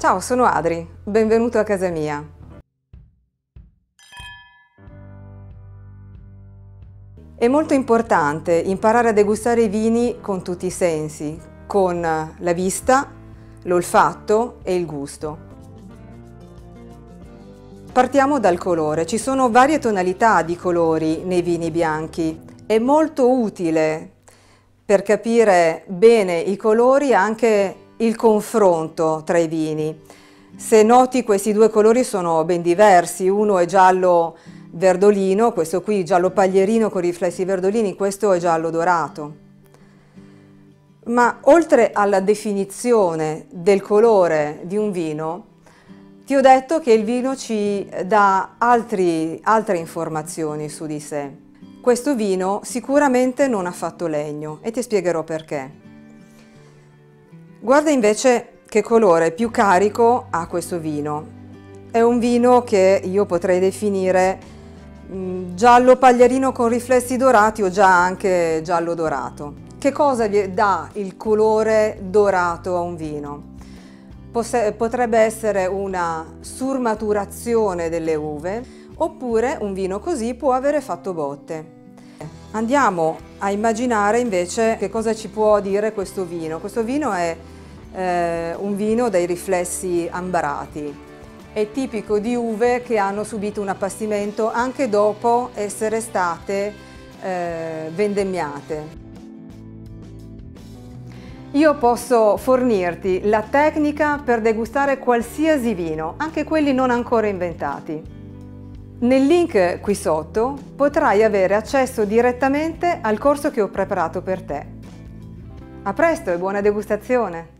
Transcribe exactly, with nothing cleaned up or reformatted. Ciao, sono Adri, benvenuto a casa mia. È molto importante imparare a degustare i vini con tutti i sensi, con la vista, l'olfatto e il gusto. Partiamo dal colore. Ci sono varie tonalità di colori nei vini bianchi. È molto utile per capire bene i colori anche il confronto tra i vini. Se noti, questi due colori sono ben diversi, uno è giallo verdolino, questo qui giallo paglierino con riflessi verdolini, questo è giallo dorato. Ma oltre alla definizione del colore di un vino, ti ho detto che il vino ci dà altri, altre informazioni su di sé. Questo vino sicuramente non ha fatto legno e ti spiegherò perché. Guarda invece che colore più carico ha questo vino. È un vino che io potrei definire mh, giallo paglierino con riflessi dorati o già anche giallo dorato. Che cosa dà il colore dorato a un vino? Posse- potrebbe essere una surmaturazione delle uve, oppure un vino così può avere fatto botte. Andiamo a immaginare invece che cosa ci può dire questo vino. Questo vino è eh, un vino dai riflessi ambarati, è tipico di uve che hanno subito un appassimento anche dopo essere state eh, vendemmiate. Io posso fornirti la tecnica per degustare qualsiasi vino, anche quelli non ancora inventati. Nel link qui sotto potrai avere accesso direttamente al corso che ho preparato per te. A presto e buona degustazione!